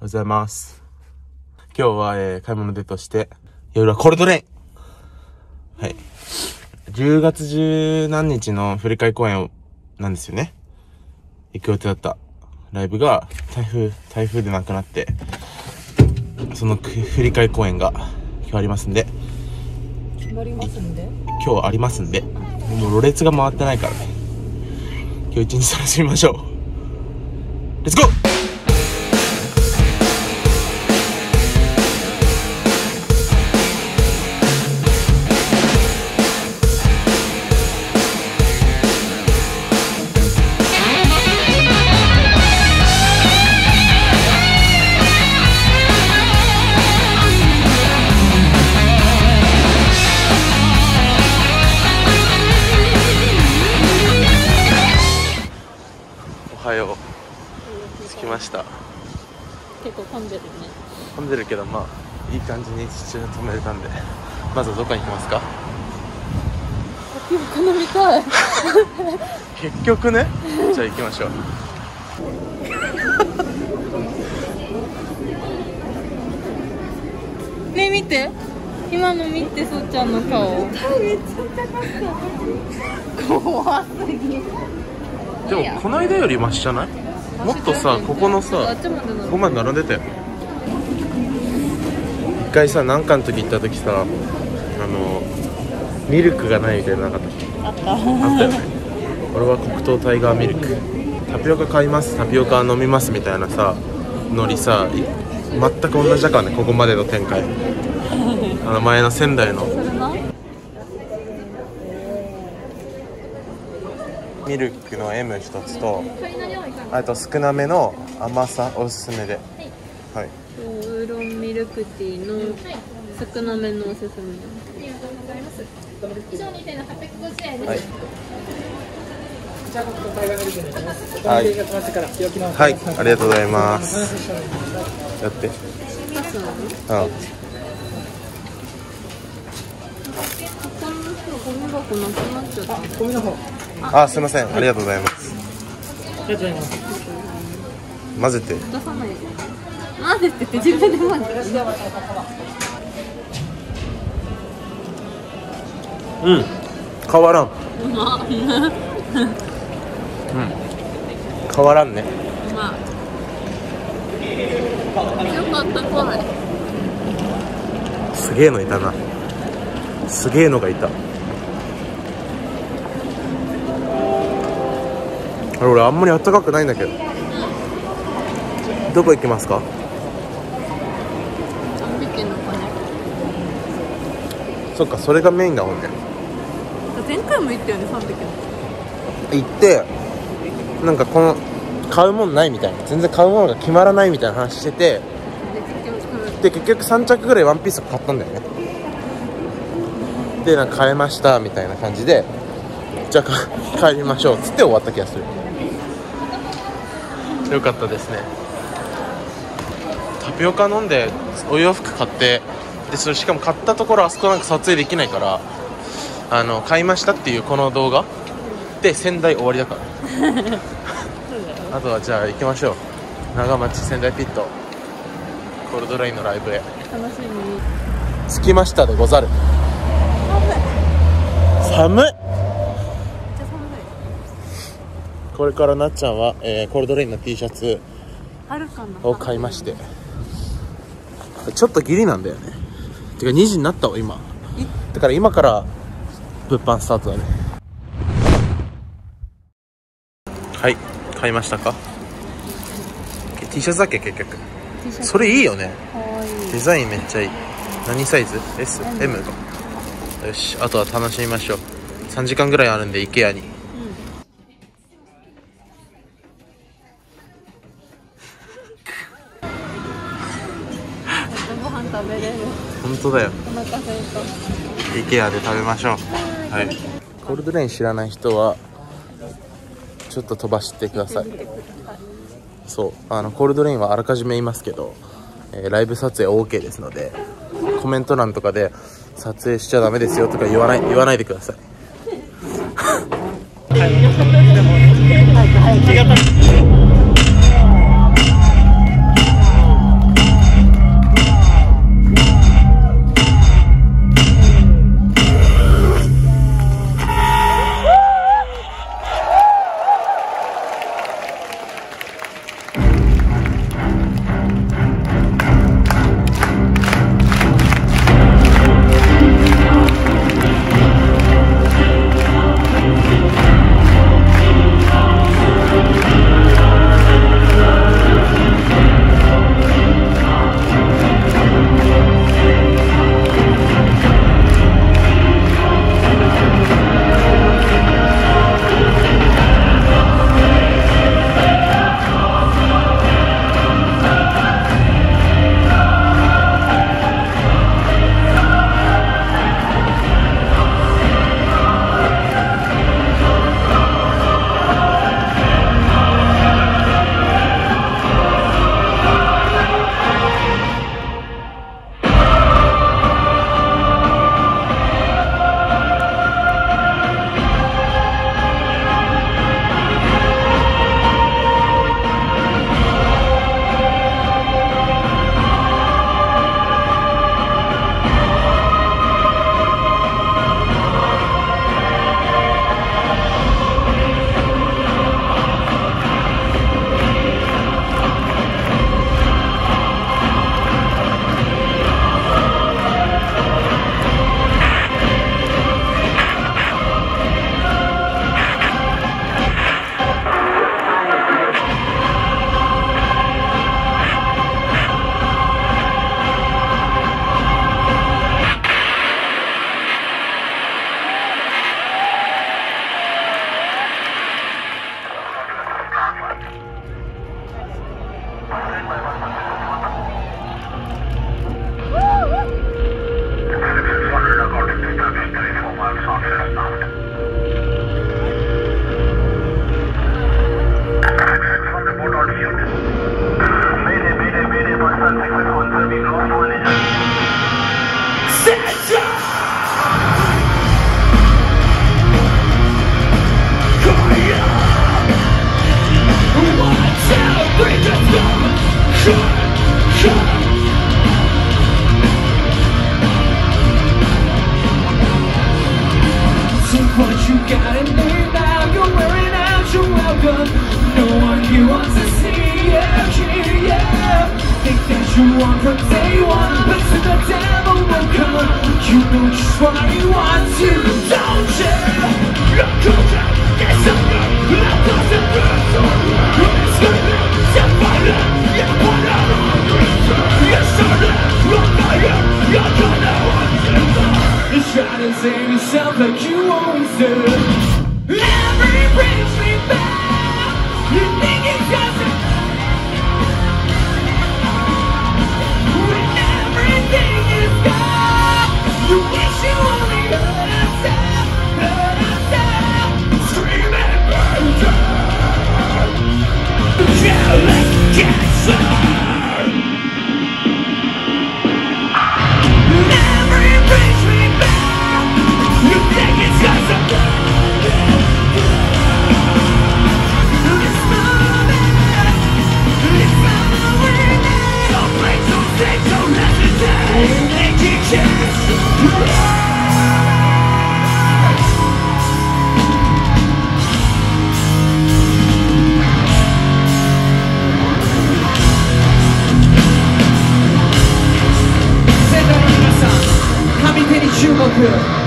おはようございます。今日は、買い物デートして、夜はコールドレイン！はい。10月10何日の振り替え公演を、なんですよね。行く予定だったライブが、台風でなくなって、その振り替え公演が今日ありますんで。今日ありますんで。もう、ろれつが回ってないからね。今日一日楽しみましょう。レッツゴー！おはよう。着きました。結構混んでるね。混んでるけど、まあいい感じに地中止めれたんで、まずはどこに行きますか。結局飲みたい結局ねじゃあ行きましょうねえ見て、今の見て、そうちゃんの顔めっちゃ高かった怖すぎる。でもこの間よりマシじゃない？もっとさ、ここのさ、ここまで並んでたよ。一回さ、なんかの時行った時さ、ミルクがないみたいなのなかった？あった。あったよね。俺は黒糖タイガーミルク。タピオカ買います、タピオカ飲みますみたいなさ、のりさ、全く同じだからね、ここまでの展開。前の仙台の。ミルクの M1 つと、あと少なめの甘さおすすめで、はい、はい、ウーロンミルクティーの少なめのおすすめで、はい、ありがとうございます。やってああゴミ箱なくなっちゃった。ゴミの方、あ、すみません、ありがとうございます。混ぜて。混ぜてって自分で混ぜて。うん、変わらん。うまっ。うん。変わらんね。うまっ。よかった、怖い。すげえのいたな。すげえのがいた。あれ、俺あんまりあったかくないんだけど、うん、どこ行きますか。そっか、それがメインだもんね。前回も行ったよね、3匹の行って、なんかこの買うもんないみたいな、全然買うものが決まらないみたいな話してて、で結局3着ぐらいワンピース買ったんだよね。で、なんか買えましたみたいな感じで、じゃあ帰りましょうっつって終わった気がする。よかったですね。タピオカ飲んで、お洋服買って、でそれしかも買ったところあそこなんか撮影できないから、買いましたっていうこの動画で仙台終わりだからあとはじゃあ行きましょう。長町仙台ピットコールドレインのライブへ。楽しみに着きましたでござる。寒い、寒い。これからなっちゃんは、コールドレインの T シャツを買いまして、ちょっとギリなんだよね。てか2時になったわ今。だから今から物販スタートだね。はい、買いましたか。 T シャツだっけ結局。それいいよね、デザインめっちゃいい。何サイズ？ S、M か。よし、あとは楽しみましょう。3時間ぐらいあるんで IKEA に。食べれる。本当だよ。お腹空いた。イケアで食べましょう。はい。コールドレイン知らない人はちょっと飛ばしてください。そう、コールドレインはあらかじめ言いますけど、ライブ撮影 OK ですので、コメント欄とかで撮影しちゃダメですよとか言わないでください。はい。Yeah.